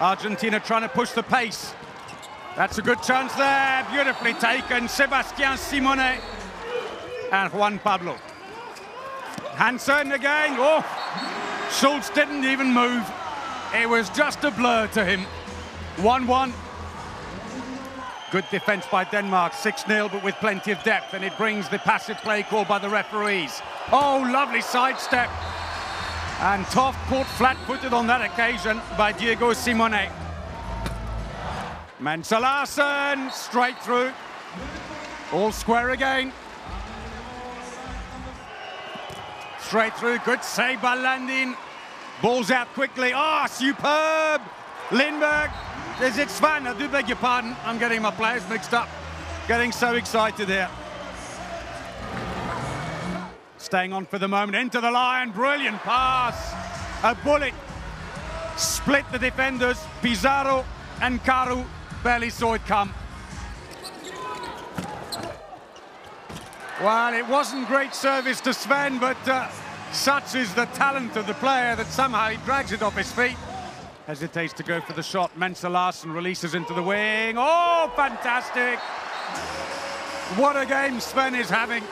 Argentina trying to push the pace. That's a good chance there, beautifully taken. Sebastián Simone and Juan Pablo. Hansen again, oh! Schultz didn't even move. It was just a blur to him. 1-1. Good defense by Denmark, 6-0, but with plenty of depth, and it brings the passive play called by the referees. Oh, lovely sidestep. And Toft caught flat-footed on that occasion by Diego Simone. Mensah Larsen, straight through. All square again. Straight through, good save by Landin. Ball's out quickly, ah, superb! Lindberg, is it Sven? I do beg your pardon, I'm getting my players mixed up. Getting so excited here. Staying on for the moment, into the line, brilliant pass. A bullet, split the defenders, Pizarro and Karou barely saw it come. Well, it wasn't great service to Sven, but such is the talent of the player that somehow he drags it off his feet. Hesitates to go for the shot, Mensah Larsen releases into the wing. Oh, fantastic! What a game Sven is having.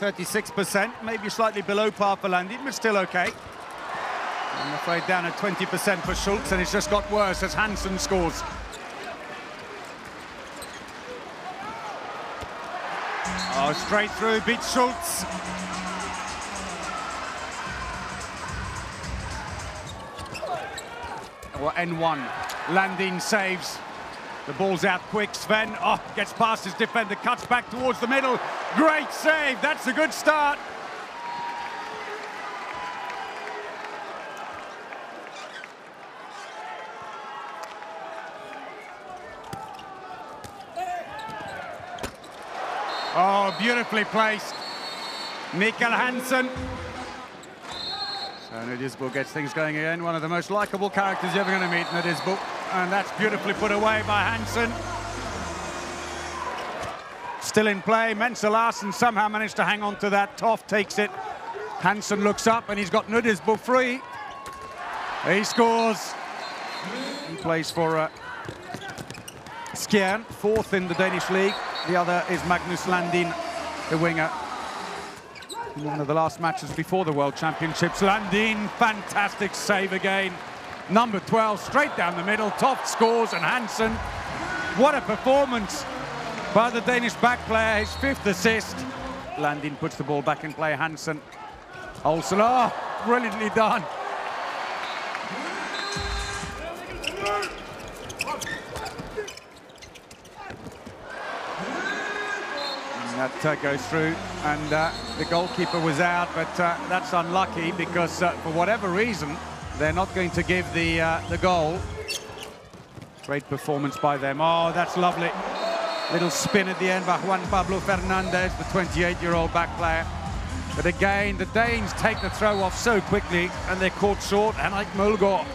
36%, maybe slightly below par for Landin, but still okay. I'm afraid down at 20% for Schultz, and it's just got worse as Hansen scores. Oh, straight through, beat Schultz. Well, N1, Landin saves. The ball's out quick, Sven, oh, gets past his defender, cuts back towards the middle. Great save, that's a good start. Oh, beautifully placed. Mikkel Hansen. So Nedisbuk gets things going again. One of the most likeable characters you're ever going to meet, Nedisbuk. And that's beautifully put away by Hansen. Still in play. Mensah Larsen somehow managed to hang on to that. Toft takes it. Hansen looks up and he's got Nudis Bufri. He scores. He plays for Skjern, fourth in the Danish league. The other is Magnus Landin, the winger. In one of the last matches before the World Championships, Landin, fantastic save again. Number 12, straight down the middle, Toft scores, and Hansen. What a performance by the Danish back player, his fifth assist. Landin puts the ball back in play, Hansen. Olsen, oh, brilliantly done. That goes through, and the goalkeeper was out, but that's unlucky because for whatever reason, they're not going to give the goal. Great performance by them. Oh, that's lovely. Little spin at the end by Juan Pablo Fernandez, the 28-year-old back player. But again, the Danes take the throw off so quickly, and they're caught short, and like Mulgore.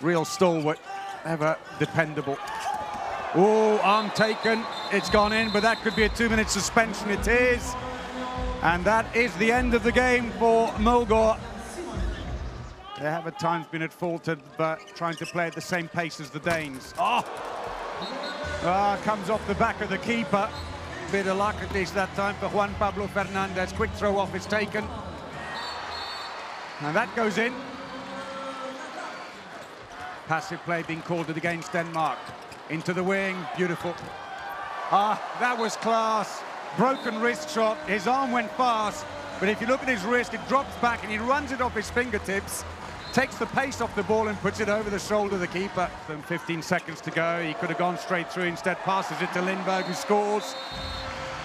Real stalwart, ever dependable. Oh, arm taken, it's gone in, but that could be a 2-minute suspension, it is. And that is the end of the game for Møllgaard. They have at times been at fault of trying to play at the same pace as the Danes. Oh! Comes off the back of the keeper. Bit of luck at least that time for Juan Pablo Fernandez. Quick throw off is taken. And that goes in. Passive play being called against Denmark. Into the wing, beautiful. Ah, that was class. Broken wrist shot, his arm went fast, but if you look at his wrist, it drops back and he runs it off his fingertips, takes the pace off the ball and puts it over the shoulder of the keeper. Then 15 seconds to go, he could have gone straight through, instead passes it to Lindberg, who scores.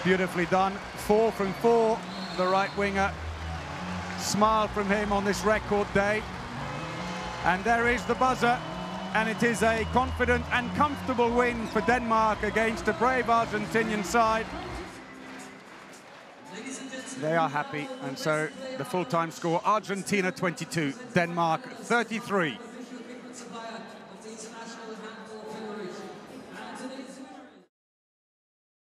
Beautifully done, 4 from 4, the right winger. Smile from him on this record day. And there is the buzzer. And it is a confident and comfortable win for Denmark against a brave Argentinian side. They are happy, and so the full-time score, Argentina 22, Denmark 33.